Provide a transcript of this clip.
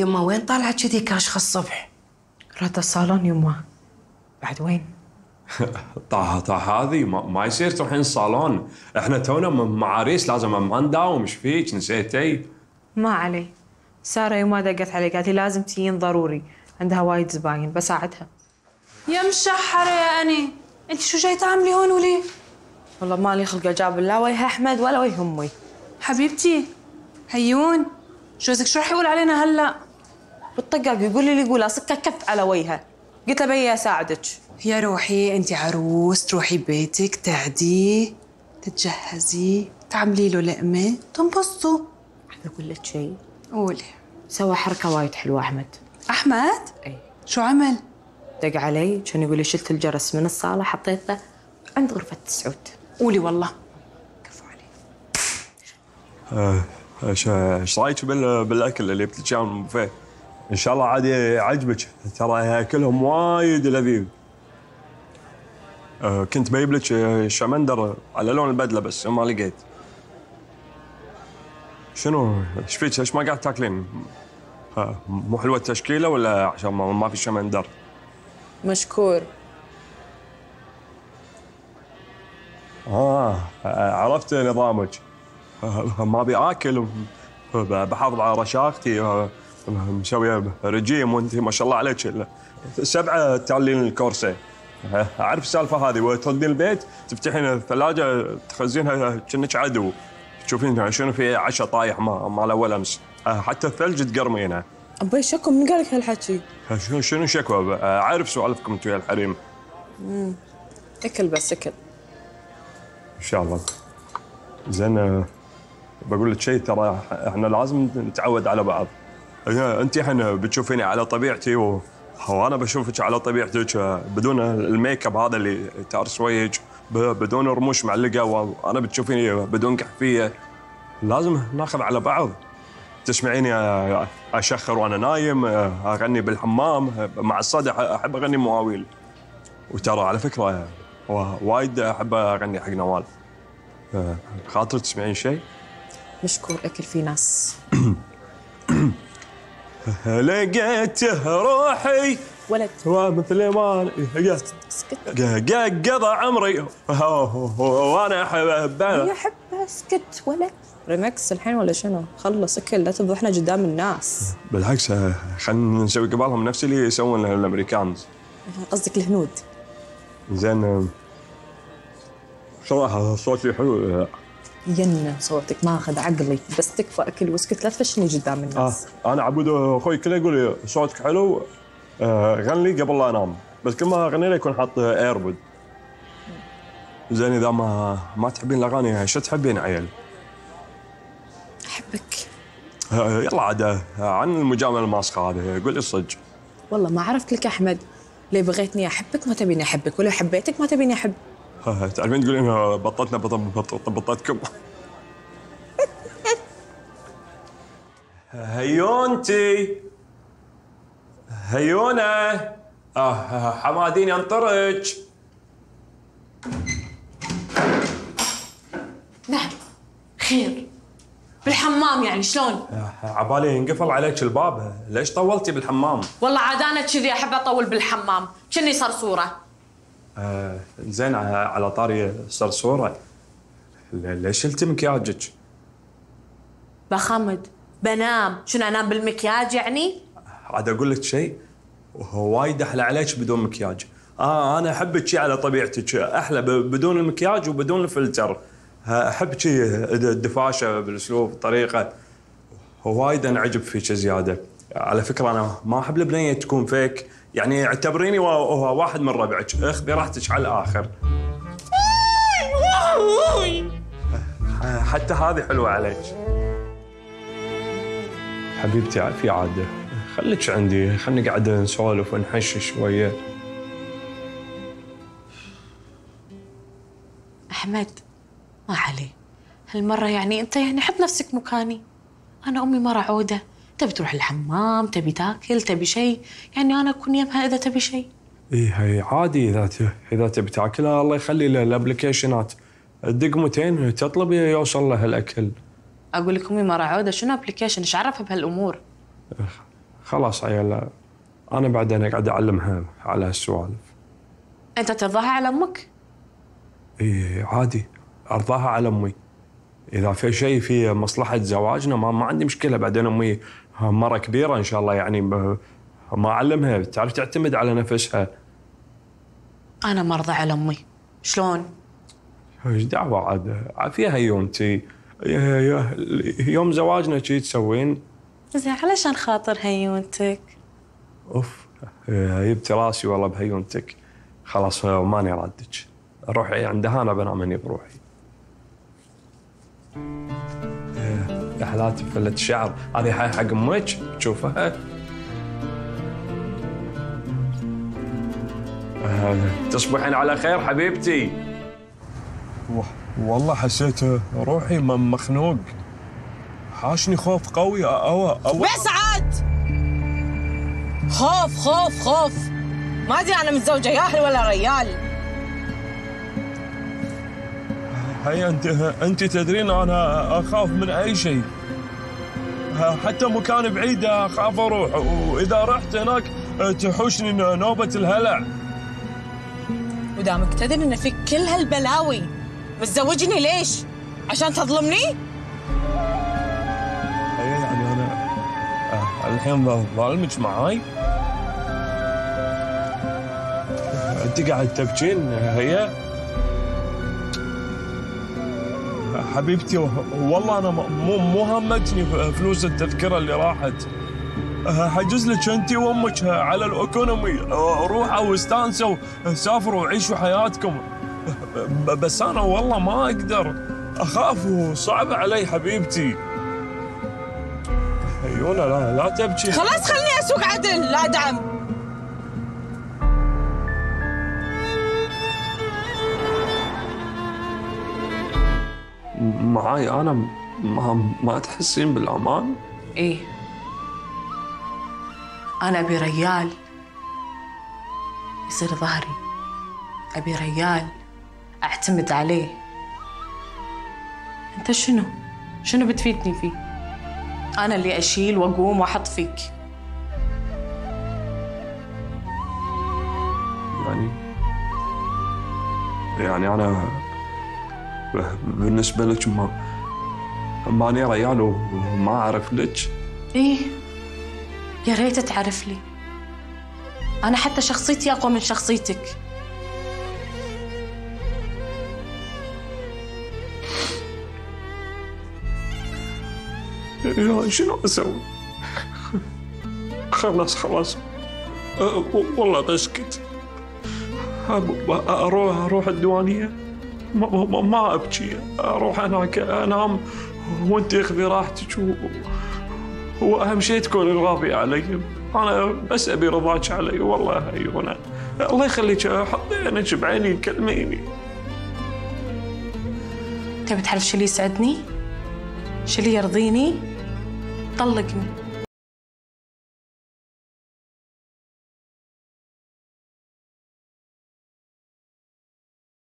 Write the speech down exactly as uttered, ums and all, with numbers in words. يما وين طالعت كذي كاشخه الصبح؟ رحت الصالون يما. بعد وين؟ طه طه هذه ما يصير تروحين الصالون، احنا تونا معاريس لازم ما نداوم. ايش فيك نسيتي؟ ما علي، ساره يما دقت علي قالت لي لازم تجين ضروري، عندها وايد زباين بساعدها. يا مشحره يا اني، انت شو جاي تعملي هون وليه؟ والله مالي خلق اجاب لا وجه احمد ولا وجه امي. حبيبتي هيون، جوزك شو راح يقول علينا هلا؟ بالطقاق يقول لي يقول اصكه كف على وجهه. قلت له بيي اساعدك. يا روحي انت عروس، تروحي بيتك تعديه تتجهزي تعملي له لقمه تنبسطوا. حابه اقول لك شيء. قولي. سوى حركه وايد حلوه احمد. احمد؟ اي. شو عمل؟ دق علي كان يقول لي شلت الجرس من الصاله حطيته عند غرفه سعود. قولي والله. كفو علي. ايش رايك بالاكل اللي جبت لك اياه من البوفيه؟ ان شاء الله عادي يعجبك، ترى اكلهم وايد لذيذ. أه كنت بجيب لك شمندر على لون البدله بس ما لقيت. شنو ايش فيك؟ ايش ما قاعد تاكلين؟ مو حلوه التشكيله ولا عشان ما في شمندر؟ مشكور. اه عرفت نظامك، ما ابي اكل بحافظ على رشاقتي، مسويه رجيم وانت ما شاء الله عليك سبعه تعلين الكورسه. اعرف السالفه هذه، وتردين البيت تفتحين الثلاجه تخزينها كأنك عدو، تشوفين شنو في عشاء طايح مال اول امس، حتى الثلج تقرمينه. ابي شكو من قال لك هالحكي؟ شنو شكوى؟ عارف سوالفكم انتم ويا الحريم. امم اكل بس اكل. ان شاء الله. زين بقول لك شيء، ترى احنا لازم نتعود على بعض. انت الحين بتشوفيني على طبيعتي و... وانا بشوفك على طبيعتك، بدون الميك اب هذا اللي تارس وجهك، بدون رموش معلقه، وانا بتشوفيني بدون كحفيه. لازم ناخذ على بعض. تسمعيني اشخر وانا نايم، اغني بالحمام، مع الصدى احب اغني مواويل. وترى على فكره وايد احب اغني حق نوال. خاطر تسمعين شيء؟ مشكور اكل في ناس. لقيت روحي ولد ومثل ما قضى عمري وانا احبها يحبها. اسكت ولد. ريمكس الحين ولا شنو؟ خلص اكل، لا تفضحنا قدام الناس. بالعكس خلينا نسوي قبالهم نفس اللي يسوون الامريكانز. قصدك الهنود. زين صراحه صوتي حلو. ينا صوتك ماخذ عقلي، بس تكفى اكل واسكت، لا تفشني قدام الناس. آه. انا عبود اخوي كله يقول لي صوتك حلو، آه غني قبل لا انام، بس كل ما اغني له يكون حاط ايربود. زين اذا ما ما تحبين الاغاني شو تحبين عيل؟ احبك. آه يلا عاد عن المجامله الماسخه هذه، قول لي الصدق. والله ما عرفت لك احمد، ليه بغيتني احبك ما تبيني احبك، ولو حبيتك ما تبيني احب. تعرفين تقولين بطتنا بطتكم. هيونتي هيونه حمادين ينطرج. نعم خير بالحمام يعني شلون؟ عبالي انقفل عليك الباب، ليش طولتي بالحمام؟ والله عاد انا كذي احب اطول بالحمام، كني صرصوره. آه زين على طاري صرصوره، ليش شلتي مكياجك؟ بخمد بنام، شنو انام بالمكياج يعني؟ عاد اقول لك شيء، وايد احلى عليك بدون مكياج. اه انا احبك شي على طبيعتك، احلى بدون المكياج وبدون الفلتر. احب شي الدفاشه بالاسلوب الطريقه، وايد انعجب فيك زياده. على فكره انا ما احب البنيه تكون فيك، يعني اعتبريني واحد من ربعك، اخذي راحتك على الاخر. حتى هذه حلوه عليك. حبيبتي في عاده، خليك عندي، خلينا نقعد نسولف ونحش شويه. احمد ما علي هالمره، يعني انت يعني حط نفسك مكاني. انا امي مره عوده، تبي تروح الحمام، تبي تاكل، تبي شيء، يعني انا اكون يمها اذا تبي شيء. اي هي عادي اذا اذا تبي تاكلها، الله يخلي الابلكيشنات دقمتين تطلبي يوصل لها الاكل. اقول لك امي مره عوده، شنو ابلكيشن؟ ايش عرفها بهالامور؟ خلاص عيالها انا بعدين اقعد اعلمها على هالسوالف. انت ترضاها على امك؟ اي عادي ارضاها على امي. اذا في شيء في مصلحه زواجنا ما, ما عندي مشكله. بعدين امي مره كبيره ان شاء الله يعني ما اعلمها تعرف تعتمد على نفسها. انا ما ارضى على امي. شلون؟ ايش دعوه عاد عافيها يومتي يوم زواجنا شي تسوين؟ زين علشان خاطر هيونتك. اوف جبت راسي والله بهيونتك. خلاص ماني رادك. روحي عندها انا بنام اني بروحي. رحلات فلة الشعر هذه حي حق امك تشوفها. تصبحين على خير حبيبتي. والله حسيت روحي مخنوق. حاشني خوف قوي. أو أو بس عاد خوف خوف خوف. ما ادري انا متزوجه ياهل ولا ريال. هي انت انت تدرين انا اخاف من اي شيء. حتى مكان بعيد اخاف اروح، واذا رحت هناك تحوشني نوبه الهلع. ودامك تدري ان فيك كل هالبلاوي بتزوجني ليش؟ عشان تظلمني؟ يعني انا الحين ظالمك معاي؟ انت قاعد تبكين هي؟ حبيبتي والله انا مو مو همتني فلوس التذكره اللي راحت. حجز لك انت وامك على الاوكونومي، روحوا واستانسوا سافروا وعيشوا حياتكم. بس انا والله ما اقدر، اخاف وصعب علي حبيبتي. يونا لا لا تبكي. خلاص خلني اسوق عدل لا دعم. معاي انا ما ما تحسين بالامان؟ ايه انا ابي ريال يصير ظهري، ابي ريال اعتمد عليه. انت شنو؟ شنو بتفيدني فيه؟ أنا اللي أشيل وأقوم وأحط فيك. يعني يعني أنا بالنسبة لك ما ماني ريال وما أعرف لك. إيه يا ريت تعرف لي. أنا حتى شخصيتي أقوى من شخصيتك. شنو اسوي؟ خلاص خلاص والله بسكت. اروح اروح الديوانيه ما, ما, ما ابكي. اروح هناك انام وانت اخذي راحتك و... واهم شيء تكوني راضيه علي. انا بس ابي رضاك علي والله عيوني. الله يخليك حطي عينك بعيني كلميني. تبي تعرف شو اللي يسعدني؟ شو اللي يرضيني؟ طلقني.